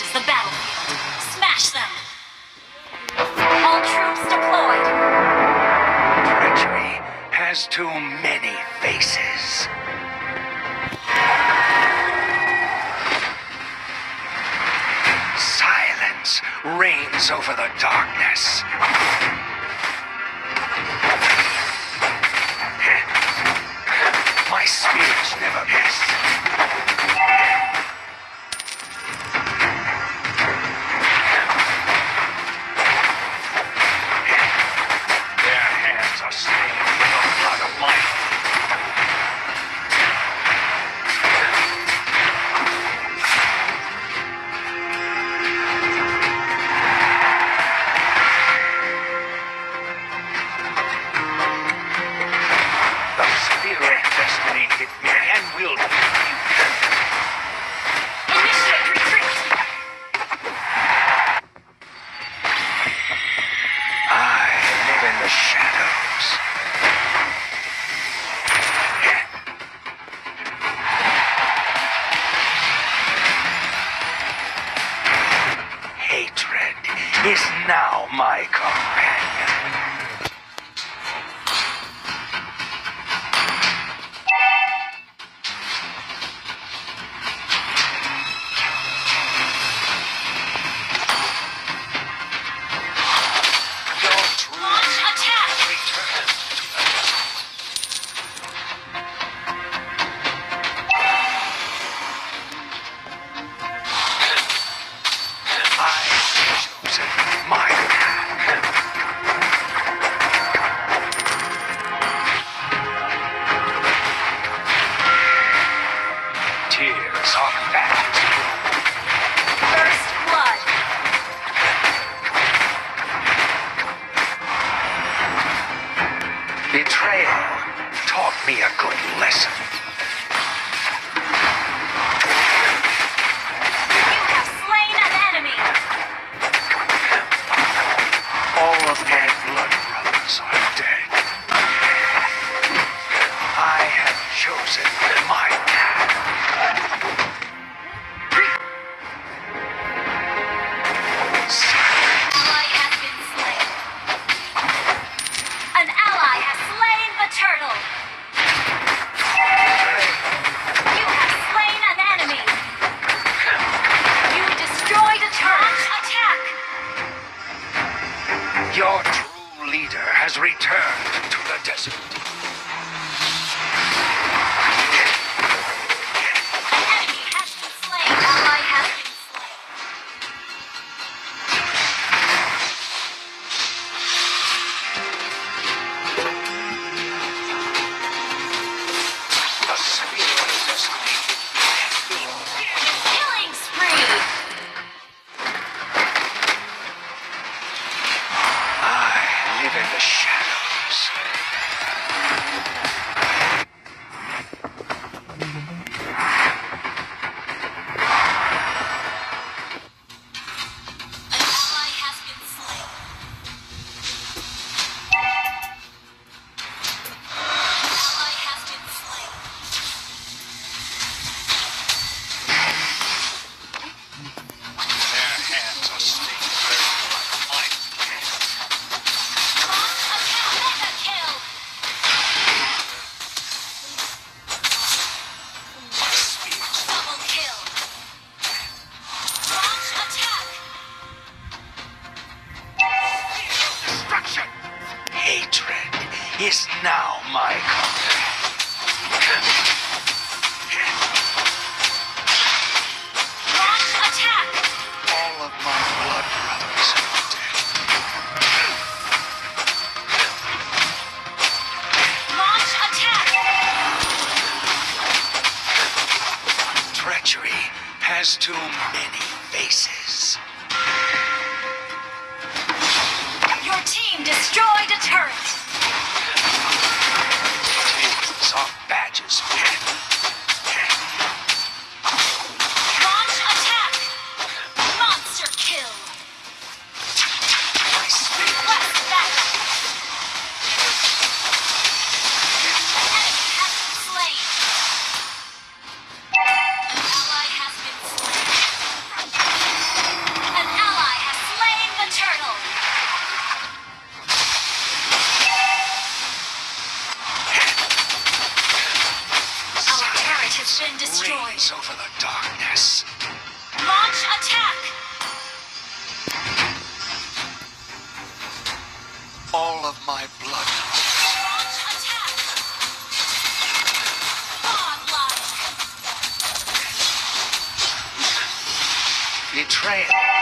reaches the battlefield. Smash them! All troops deployed! Treachery has too many faces. Silence reigns over the darkness. My spears never miss. Is now my companion. Launch attack! Betrayal taught me a good lesson. You have slain an enemy. All of my blood brothers are dead. I have chosen my path. An ally has been slain. An ally has slain the turtle. You have slain an enemy. You destroyed a turtle. Attack! Your true leader has returned to the desert. Is now my company. of my blood. Launch attack! Godlike! Betrayal.